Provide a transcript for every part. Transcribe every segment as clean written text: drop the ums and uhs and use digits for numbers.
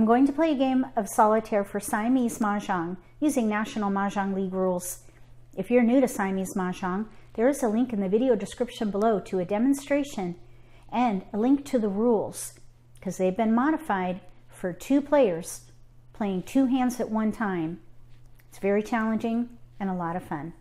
I'm going to play a game of solitaire for Siamese Mahjong using National Mah Jongg League rules. If you're new to Siamese Mahjong, there is a link in the video description below to a demonstration and a link to the rules, because they've been modified for two players playing two hands at one time. It's very challenging and a lot of fun.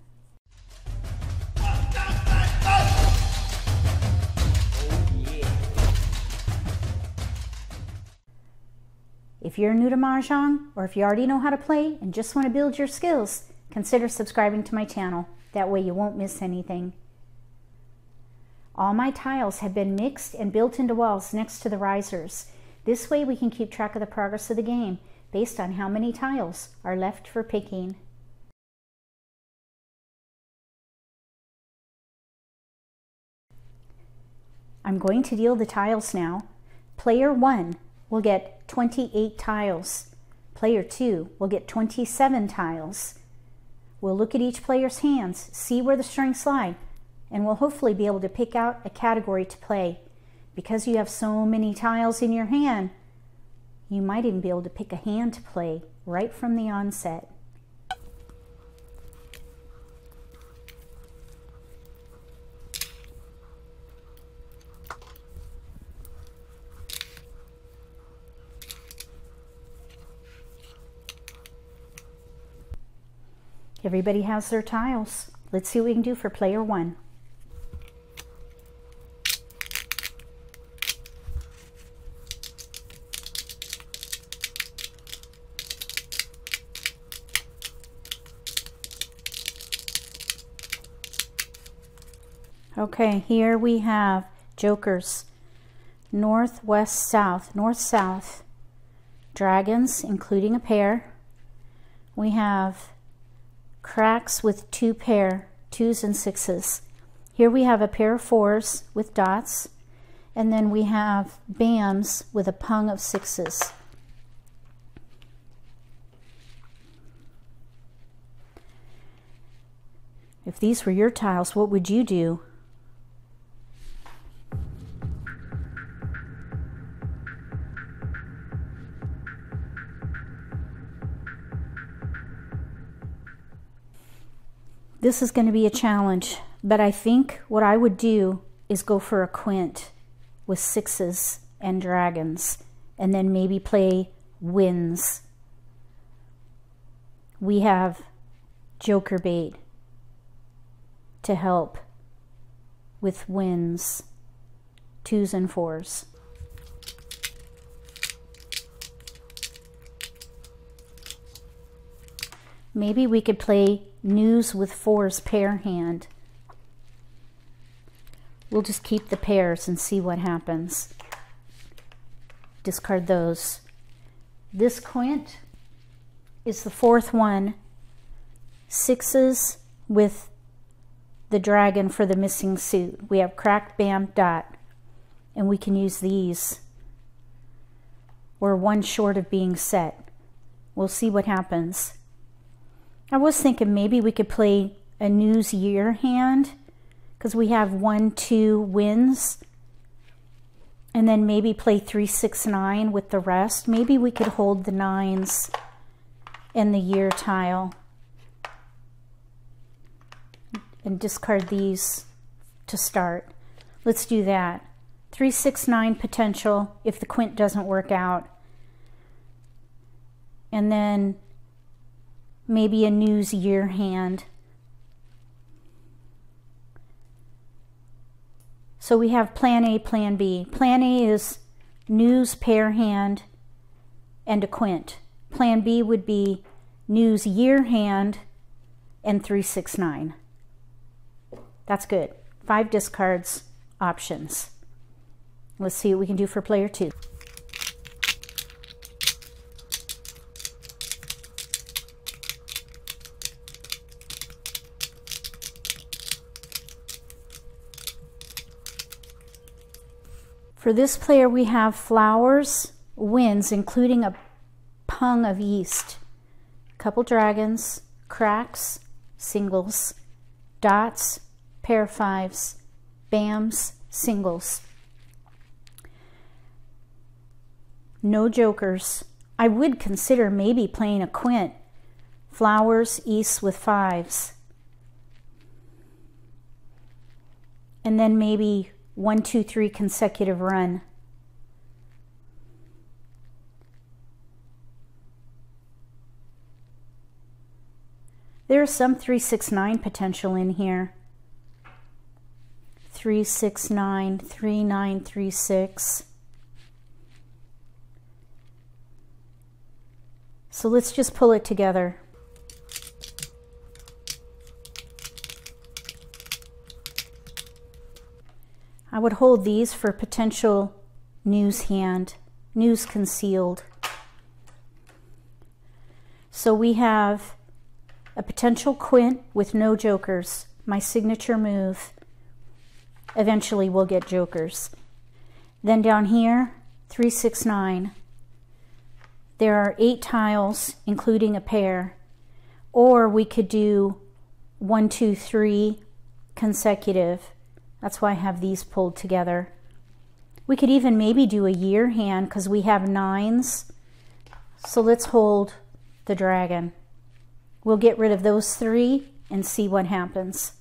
If you're new to Mahjong, or if you already know how to play and just want to build your skills, consider subscribing to my channel. That way you won't miss anything. All my tiles have been mixed and built into walls next to the risers. This way we can keep track of the progress of the game based on how many tiles are left for picking. I'm going to deal the tiles now. Player 1 will get 28 tiles. Player 2 will get 27 tiles. We'll look at each player's hands, see where the strings lie, and we'll hopefully be able to pick out a category to play. Because you have so many tiles in your hand, you might even be able to pick a hand to play right from the onset. Everybody has their tiles. Let's see what we can do for player 1. Okay, here we have jokers. North, west, south. North, south. Dragons, including a pair. We have cracks with two pair, 2s and 6s. Here we have a pair of 4s with dots, and then we have bams with a pung of 6s. If these were your tiles, what would you do? This is going to be a challenge, but I think what I would do is go for a quint with 6s and dragons, and then maybe play wins. We have joker bait to help with wins, 2s and 4s. Maybe we could play news with 4s pair hand. We'll just keep the pairs and see what happens. Discard those. This quint is the 4th one. 6s with the dragon for the missing suit. We have cracked, bam, dot. And we can use these. We're one short of being set. We'll see what happens. I was thinking maybe we could play a news year hand, because we have 1, 2 wins, and then maybe play 3, 6, 9 with the rest. Maybe we could hold the 9s and the year tile and discard these to start. Let's do that. 3, 6, 9 potential if the quint doesn't work out, and then maybe a news year hand. So we have plan A, plan B. Plan A is news pair hand and a quint. Plan B would be news year hand and 3, 6, 9. That's good. 5 discards, options. Let's see what we can do for player 2. For this player, we have flowers, winds, including a pung of yeast, couple dragons, cracks, singles, dots, pair of 5s, bams, singles. No jokers. I would consider maybe playing a quint. Flowers, East with fives. And then maybe 1, 2, 3 consecutive run. There's some 3, 6, 9 potential in here. 3, 6, 9, 3, 9, 3, 6. So let's just pull it together. I would hold these for potential news hand, news concealed. So we have a potential quint with no jokers, my signature move. Eventually we'll get jokers. Then down here, 3, 6, 9. There are 8 tiles, including a pair. Or we could do 1, 2, 3 consecutive. That's why I have these pulled together. We could even maybe do a year hand because we have 9s. So let's hold the dragon. We'll get rid of those 3 and see what happens.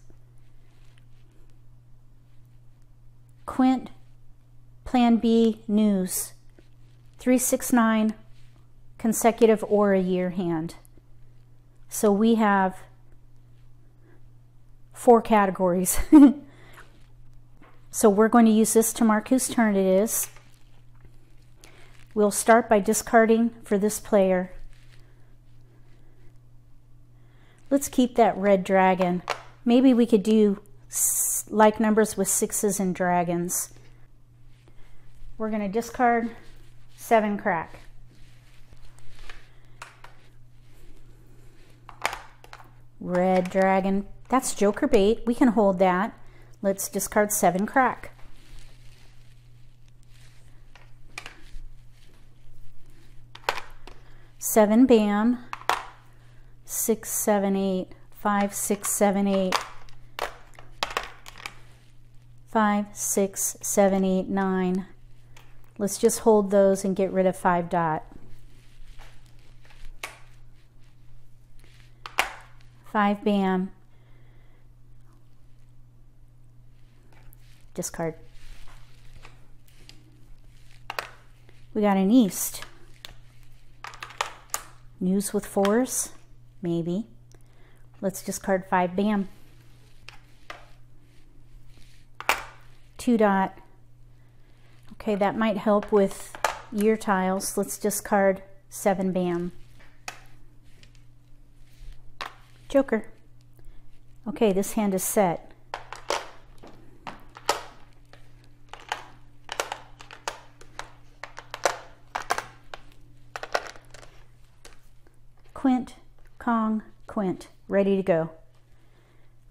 Quint, plan B, news. 3, 6, 9, consecutive or a year hand. So we have 4 categories. So we're going to use this to mark whose turn it is. We'll start by discarding for this player. Let's keep that red dragon. Maybe we could do like numbers with 6s and dragons. We're going to discard 7 crack. Red dragon. That's joker bait. We can hold that. Let's discard 7 crack. Seven bam. 6, 7, 8. 5, 6, 7, 8. 5, 6, 7, 8, 9. Let's just hold those and get rid of 5 dot. 5 bam. Discard. We got an east. News with 4s, maybe. Let's discard 5 bam. 2 dot. Okay, that might help with year tiles. Let's discard 7 bam. Joker. Okay, this hand is set. Quint, Kong, quint, ready to go.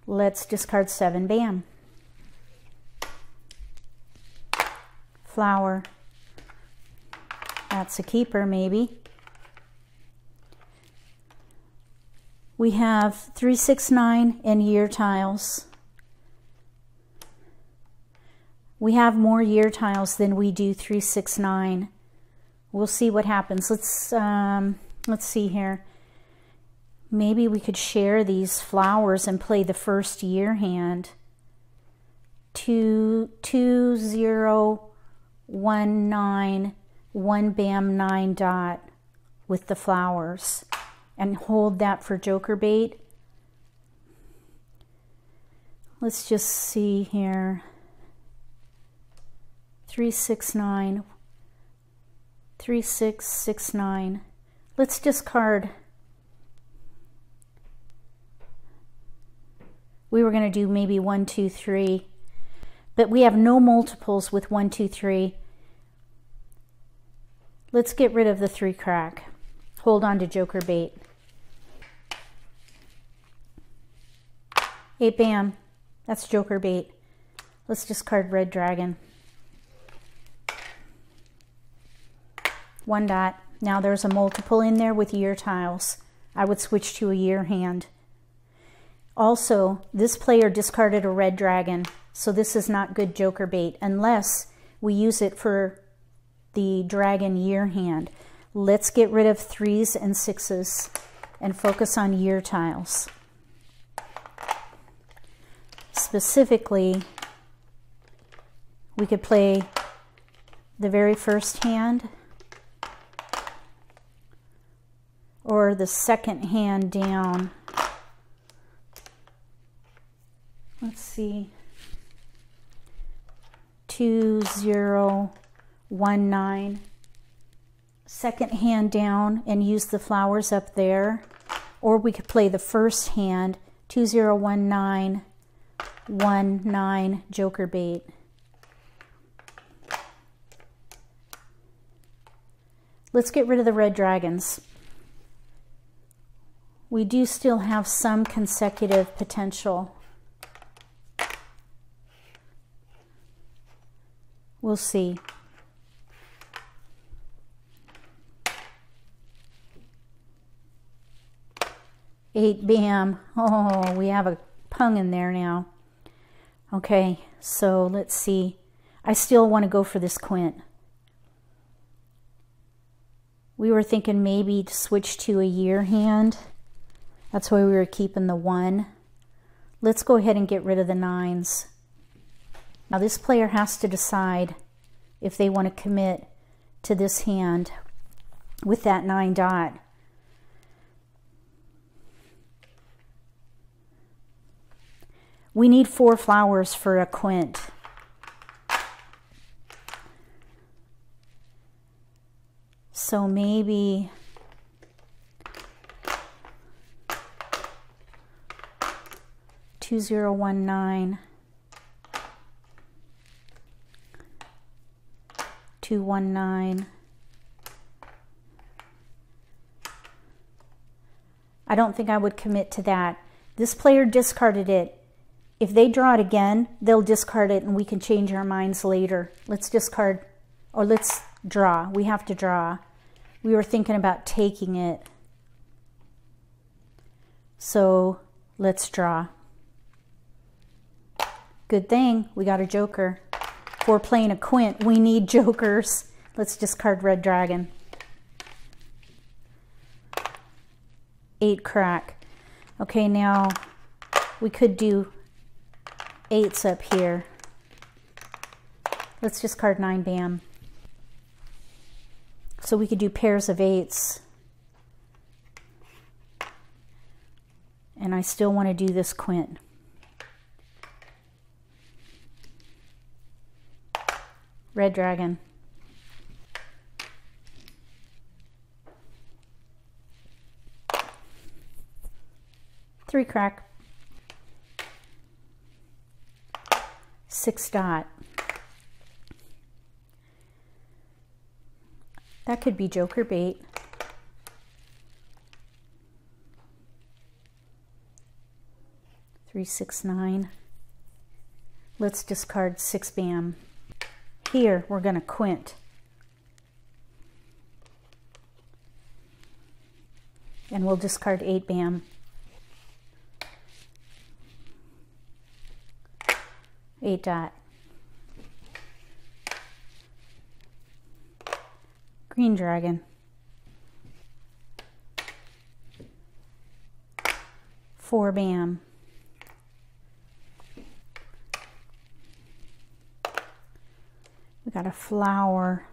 Let's discard 7 bam. Flower, that's a keeper maybe. We have 3, 6, 9 and year tiles. We have more year tiles than we do 3, 6, 9. We'll see what happens. Let's see here. Maybe we could share these flowers and play the first year hand. 2, 2, 0, 1, 9, 1 bam, 9 dot with the flowers and hold that for joker bait. Let's just see here. 3, 6, 9, 3, 6, 6, 9. Let's discard. We were going to do maybe 1, 2, 3, but we have no multiples with 1, 2, 3. Let's get rid of the 3 crack. Hold on to joker bait. 8 bam. That's joker bait. Let's discard red dragon. 1 dot. Now there's a multiple in there with year tiles. I would switch to a year hand. Also, this player discarded a red dragon, so this is not good joker bait unless we use it for the dragon year hand. Let's get rid of 3s and 6s and focus on year tiles. Specifically, we could play the very first hand or the second hand down. Let's see, 2019, second hand down, and use the flowers up there. Or we could play the first hand, 2019, 19 joker bait. Let's get rid of the red dragons. We do still have some consecutive potential. We'll see. Eight, bam. Oh, we have a pung in there now. Okay, so let's see. I still want to go for this quint. We were thinking maybe to switch to a year hand. That's why we were keeping the 1. Let's go ahead and get rid of the 9s. Now this player has to decide if they want to commit to this hand with that 9 dot. We need 4 flowers for a quint. So maybe $2019. 219. I don't think I would commit to that. This player discarded it. If they draw it again, they'll discard it and we can change our minds later. Let's discard, or let's draw. We have to draw. We were thinking about taking it. So let's draw. Good thing we got a joker. We're playing a quint, we need jokers. Let's discard red dragon. 8 crack. Okay, now we could do 8s up here. Let's discard 9 bam. So we could do pairs of 8s. And I still want to do this quint. Red dragon. Three crack. 6 dot. That could be joker bait. Three, 6, 9. Let's discard 6 bam. Here, we're going to quint. And we'll discard 8 bam. 8 dot. Green dragon. 4 bam. 4 flower.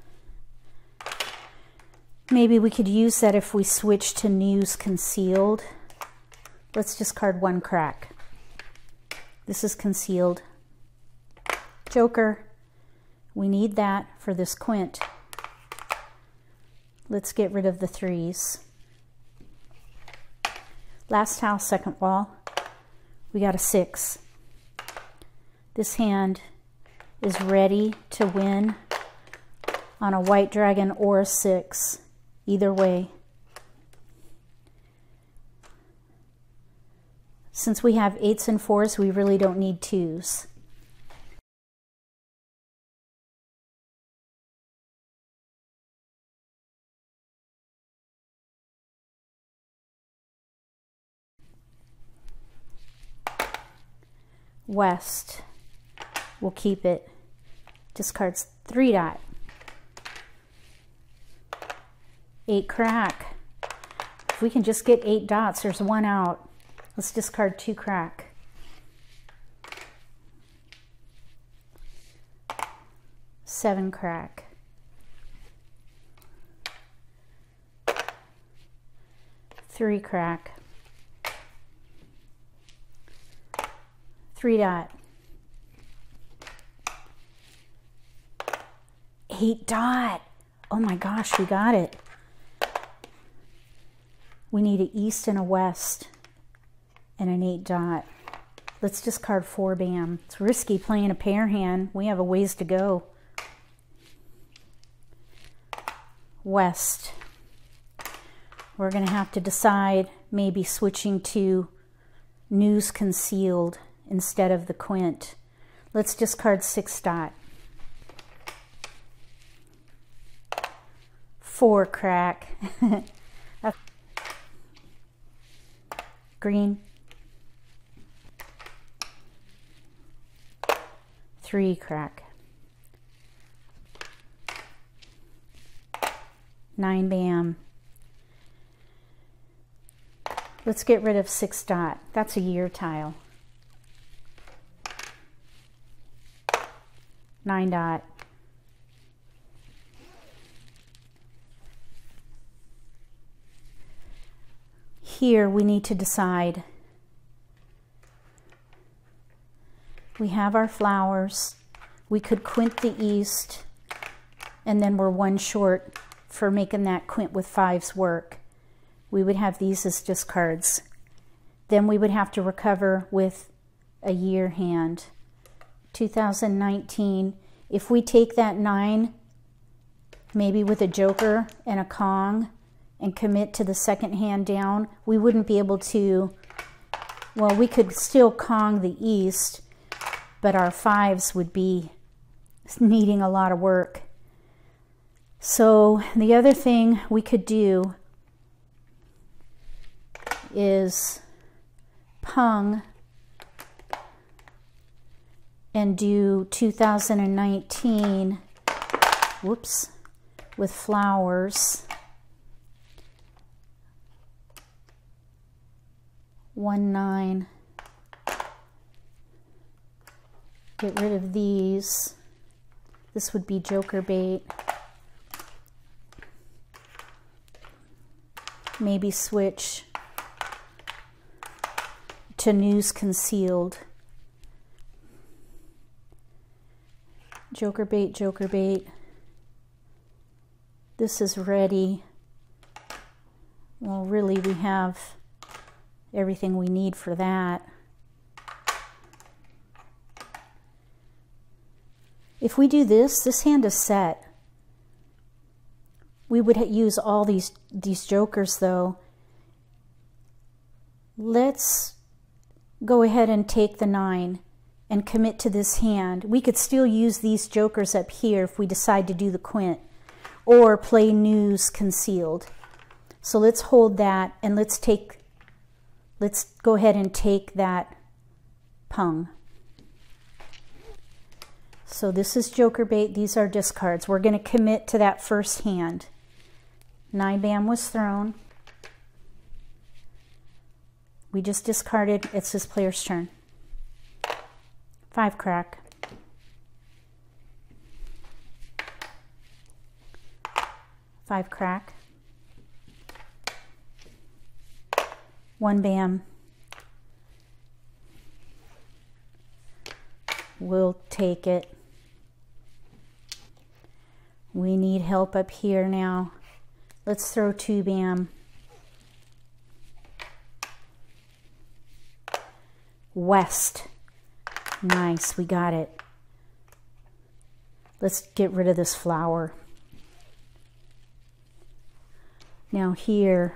Maybe we could use that if we switch to news concealed. Let's discard 1 crack. This is concealed. Joker. We need that for this quint. Let's get rid of the 3s. Last house, second wall. We got a 6. This hand is ready to win on a white dragon or a 6, either way. Since we have 8s and 4s, we really don't need 2s. West, we'll keep it. Discards 3 dot. 8 crack. If we can just get 8 dots, there's 1 out. Let's discard 2 crack. Seven crack. 3 crack. 3 dot. 8 dot. Oh my gosh, we got it. We need an east and a west and an 8 dot. Let's discard 4 bam. It's risky playing a pair hand. We have a ways to go. West. We're going to have to decide maybe switching to news concealed instead of the quint. Let's discard 6 dot. 4 crack. Green. 3 crack. 9 bam. Let's get rid of 6 dot. That's a year tile. 9 dot. Here we need to decide. We have our flowers. We could quint the east, and then we're 1 short for making that quint with 5s work. We would have these as discards. Then we would have to recover with a year hand. 2019, if we take that 9, maybe with a joker and a Kong, and commit to the second hand down, we wouldn't be able to, well, we could still Kong the east, but our 5s would be needing a lot of work. So the other thing we could do is pung and do 2019, whoops, with flowers, 1 9, get rid of these. This would be joker bait. Maybe switch to news concealed. Joker bait, joker bait. This is ready. Well, really, we have everything we need for that. If we do this, this hand is set. We would use all these jokers though. Let's go ahead and take the 9 and commit to this hand. We could still use these jokers up here if we decide to do the quint or play news concealed. So let's hold that and let's go ahead and take that pung. So this is joker bait, these are discards. We're going to commit to that first hand. 9 bam was thrown. We just discarded, it's this player's turn. 5 crack. 5 crack. 1 bam. We'll take it. We need help up here now. Let's throw 2 bam. West. Nice, we got it. Let's get rid of this flower. Now here,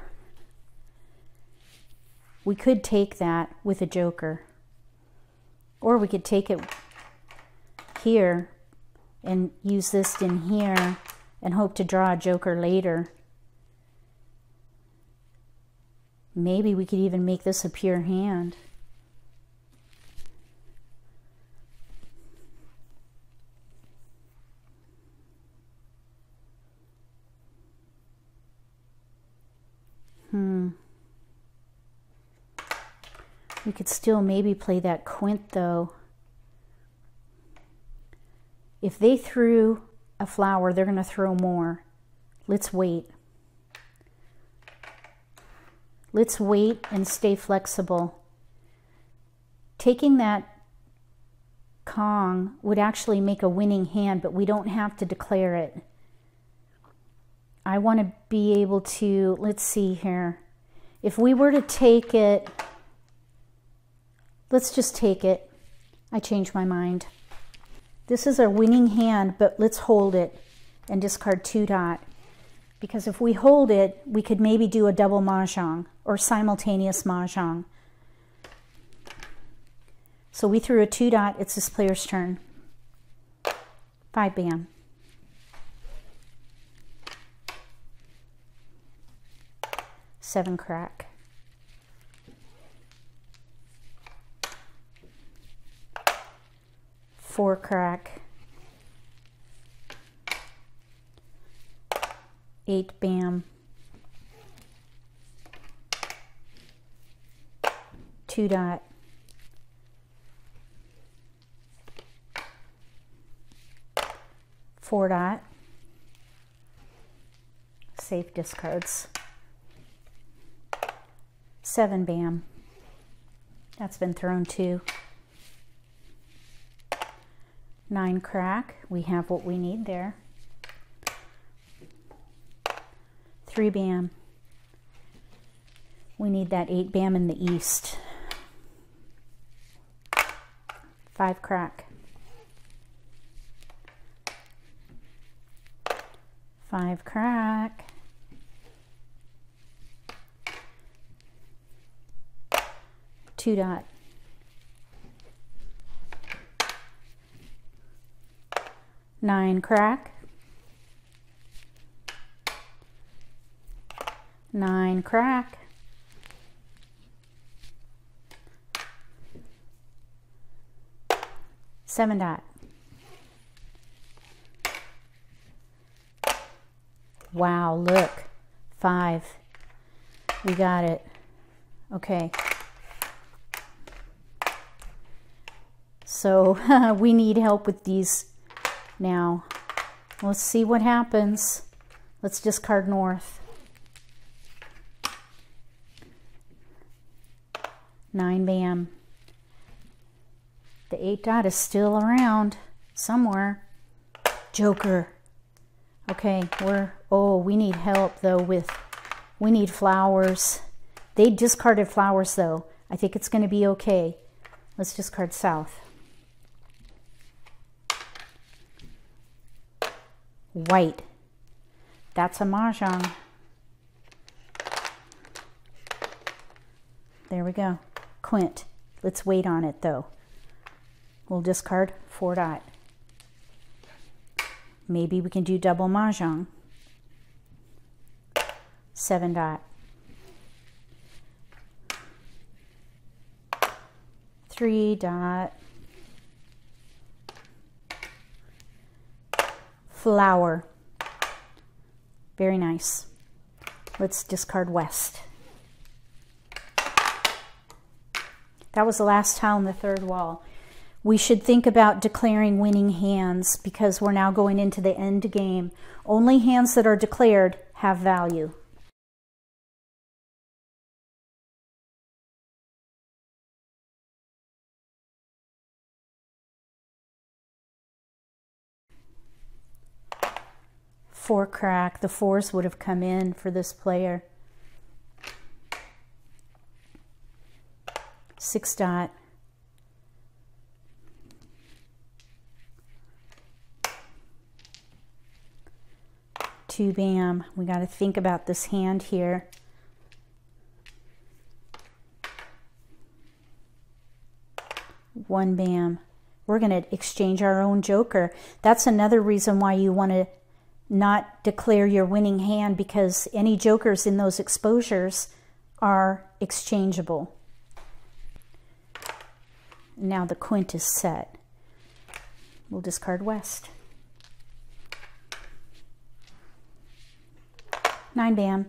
we could take that with a joker. Or we could take it here and use this in here and hope to draw a joker later. Maybe we could even make this a pure hand. We could still maybe play that quint though. If they threw a flower, they're going to throw more. Let's wait. Let's wait and stay flexible. Taking that Kong would actually make a winning hand, but we don't have to declare it. I want to be able to, let's see here. If we were to take it, let's just take it. I changed my mind. This is a winning hand, but let's hold it and discard 2 dot. Because if we hold it, we could maybe do a double mahjong or simultaneous mahjong. So we threw a 2 dot, it's this player's turn. 5 bam. Seven crack. Four crack, 8 bam, 2 dot, 4 dot, safe discards, 7 bam, that's been thrown too. 9 crack, we have what we need there. 3 bam, we need that 8 bam in the east. 5 crack, 5 crack, 2 dot. 9 crack, 9 crack, 7 dot. Wow, look, 5. We got it. Okay. So we need help with these. Now, let's see what happens. Let's discard north. 9 bam. The 8 dot is still around somewhere. Joker. Okay, we're, oh, we need help though with, we need flowers. They discarded flowers though. I think it's gonna be okay. Let's discard south. White. That's a mahjong. There we go. Quint. Let's wait on it though. We'll discard 4 dot. Maybe we can do double mahjong. 7 dot. 3 dot. Flower. Very nice. Let's discard west. That was the last tile in the third wall. We should think about declaring winning hands because we're now going into the end game. Only hands that are declared have value. Four crack, the 4s would have come in for this player. 6 dot. 2 bam, we got to think about this hand here. 1 bam, we're going to exchange our own joker. That's another reason why you want to not declare your winning hand, because any jokers in those exposures are exchangeable. Now the quint is set. We'll discard west. 9 bam.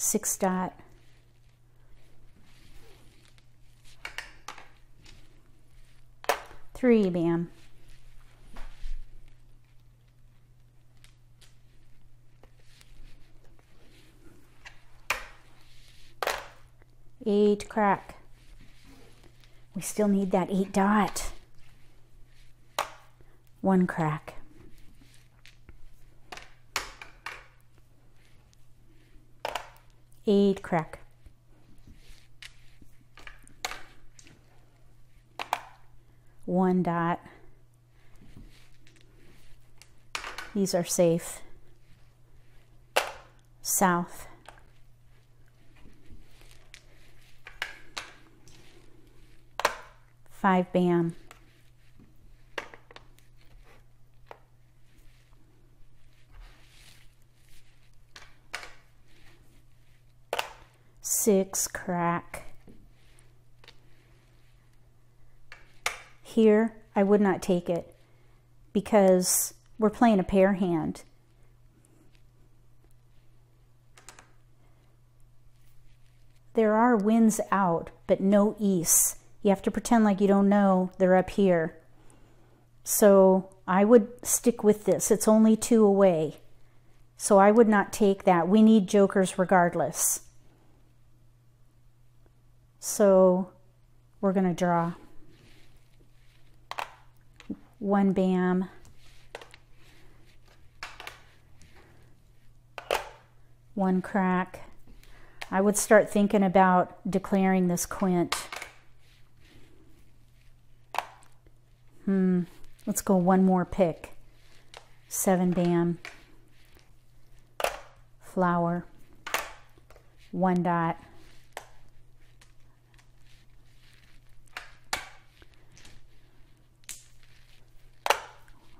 six dot, three, bam. Eight, crack. We still need that eight dot. One, crack. Eight, crack. One dot. These are safe. South. Five, bam. Six, crack. Here, I would not take it because we're playing a pair hand. There are wins out, but no ace. You have to pretend like you don't know they're up here. So I would stick with this. It's only two away. So I would not take that. We need jokers regardless. So we're going to draw. One, bam. One, crack. I would start thinking about declaring this quint. Let's go one more pick. Seven, bam. Flower. One dot.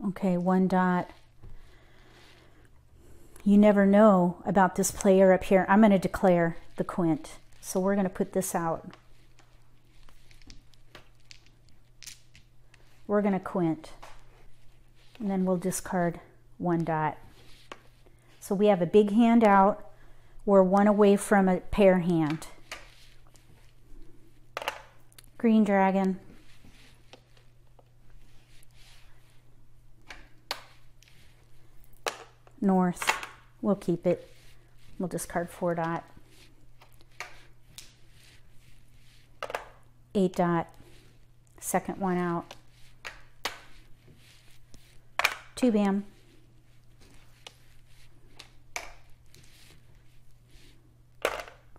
Okay, one dot. You never know about this player up here. I'm going to declare the quint. So we're going to put this out. We're going to quint, and then we'll discard one dot. So we have a big hand out. We're one away from a pair hand. Green dragon. North. We'll keep it. We'll discard four dot. Eight dot. Second one out. Two, bam.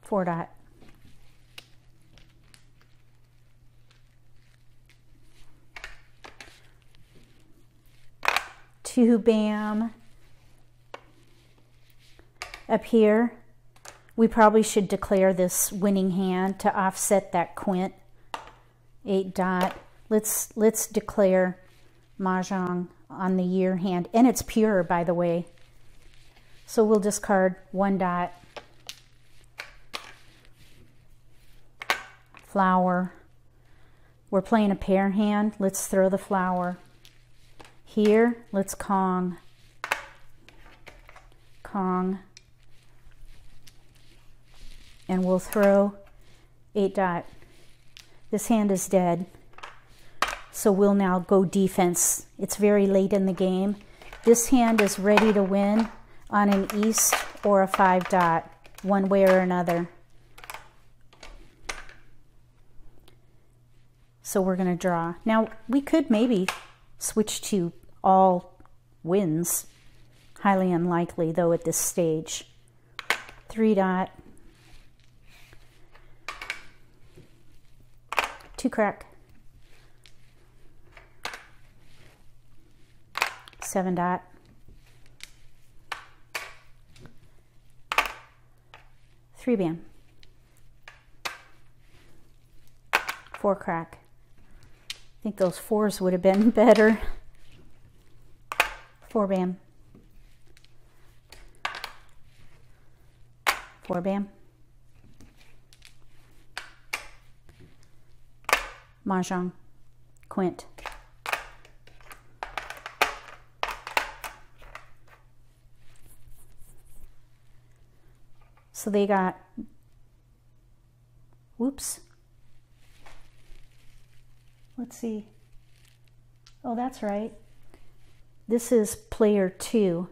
Four dot. Two, bam. Up here, we probably should declare this winning hand to offset that quint. Eight dot. Let's declare Mahjong on the year hand, and it's pure, by the way. So we'll discard one dot, flower. We're playing a pair hand. Let's throw the flower here. Let's Kong. Kong. And we'll throw eight dot. This hand is dead. So we'll now go defense. It's very late in the game. This hand is ready to win on an ace or a five dot, one way or another. So we're going to draw. Now, we could maybe switch to all wins. Highly unlikely, though, at this stage. Three dot. Two, crack. Seven dot. Three, bam. Four, crack. I think those fours would have been better. Four, bam. Four, bam. Mahjong. Quint. So So they got, whoops. Let's see. Oh, that's right. This is player two.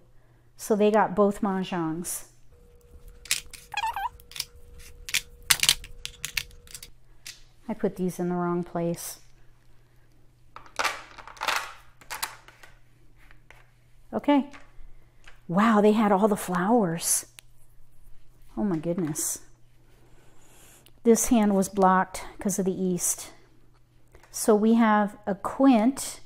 So they got both mahjongs. I put these in the wrong place. Okay. Wow, they had all the flowers. Oh my goodness. This hand was blocked because of the east. So we have a quint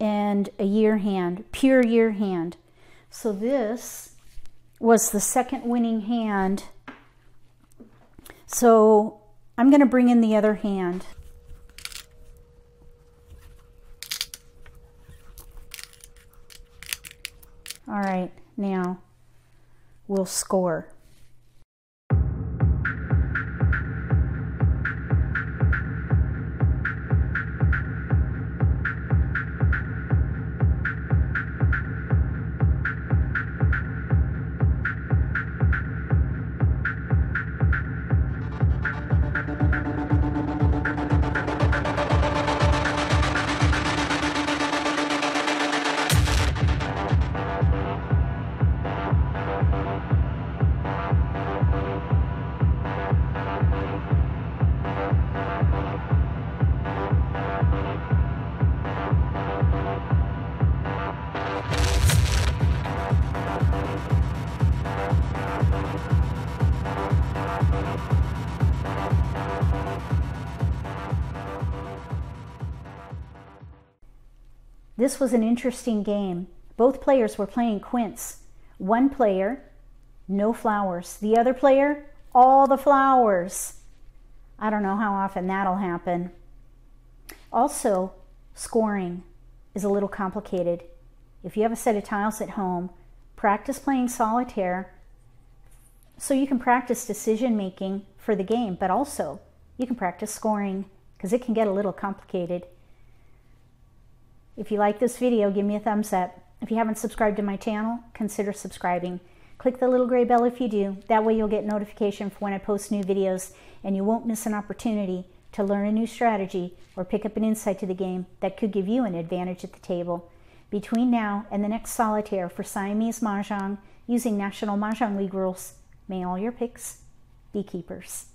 and a year hand, pure year hand. So this was the second winning hand. So I'm going to bring in the other hand. All right, now we'll score. This was an interesting game. Both players were playing quints. One player, no flowers. The other player, all the flowers. I don't know how often that'll happen. Also, scoring is a little complicated. If you have a set of tiles at home, practice playing solitaire so you can practice decision making for the game, but also you can practice scoring because it can get a little complicated. If you like this video, give me a thumbs up. If you haven't subscribed to my channel, consider subscribing. Click the little gray bell if you do. That way you'll get notification for when I post new videos and you won't miss an opportunity to learn a new strategy or pick up an insight to the game that could give you an advantage at the table. Between now and the next solitaire for Siamese Mahjong using National Mah Jongg League rules, may all your picks be keepers.